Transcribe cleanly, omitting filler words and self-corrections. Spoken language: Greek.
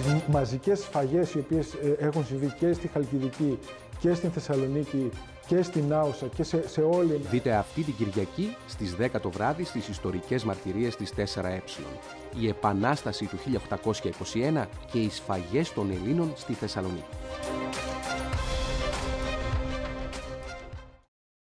τις μαζικές σφαγές οι οποίες έχουν συμβεί και στη Χαλκιδική και στην Θεσσαλονίκη και στην Άουσα και σε όλη... Δείτε αυτή την Κυριακή στις 10 το βράδυ στις ιστορικές μαρτυρίες της 4Ε. Η Επανάσταση του 1821 και οι σφαγές των Ελλήνων στη Θεσσαλονίκη.